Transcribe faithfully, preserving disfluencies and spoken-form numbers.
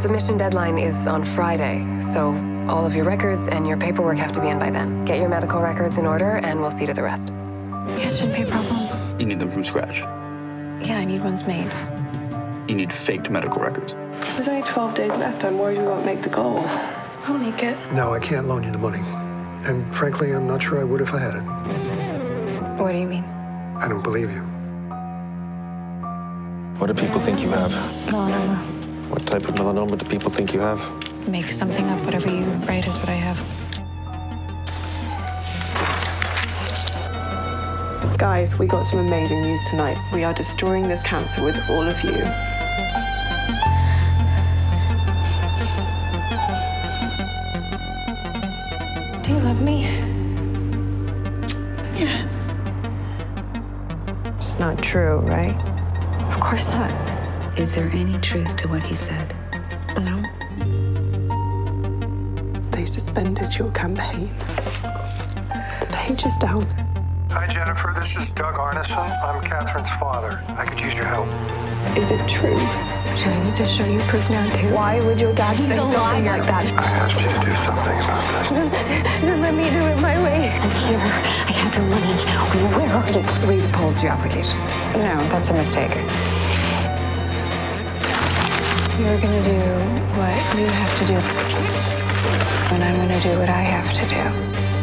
submission deadline is on Friday, so all of your records and your paperwork have to be in by then. Get your medical records in order, and we'll see to the rest. Yeah, it shouldn't be a problem. You need them from scratch? Yeah, I need ones made. You need faked medical records. There's only twelve days left. I'm worried we won't make the goal. I'll make it. No, I can't loan you the money. And frankly, I'm not sure I would if I had it. What do you mean? I don't believe you. What do people think you have? Melanoma. What type of melanoma do people think you have? Make something up. Whatever you write is what I have. Guys, we got some amazing news tonight. We are destroying this cancer with all of you. Do you love me? Yes. It's not true, right? Of course not. Is there any truth to what he said? No. They suspended your campaign. The page is down. Hi, Jennifer. This is Doug Arneson. I'm Catherine's father. I could use your help. Is it true? Do I need to show you proof now, too? Why would your dad He's say something like that? I asked you to do something about this. Then, then let me do it my way. I'm here. I have the money. Where are you? We've pulled your application. No, that's a mistake. You're going to do what you have to do. And I'm going to do what I have to do.